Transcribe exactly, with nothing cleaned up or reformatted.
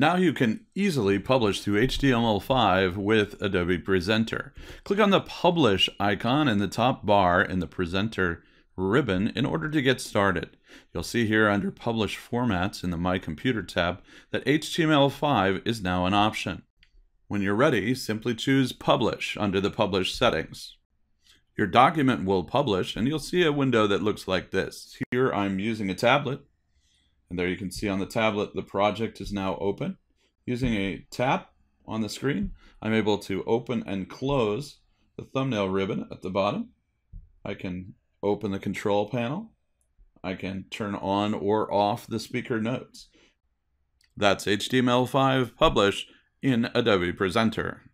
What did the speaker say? Now you can easily publish to H T M L five with Adobe Presenter. Click on the Publish icon in the top bar in the Presenter ribbon in order to get started. You'll see here under Publish Formats in the My Computer tab that H T M L five is now an option. When you're ready, simply choose Publish under the Publish settings. Your document will publish, and you'll see a window that looks like this. Here I'm using a tablet. And there you can see on the tablet, the project is now open. Using a tap on the screen, I'm able to open and close the thumbnail ribbon at the bottom. I can open the control panel. I can turn on or off the speaker notes. That's H T M L five Publish in Adobe Presenter.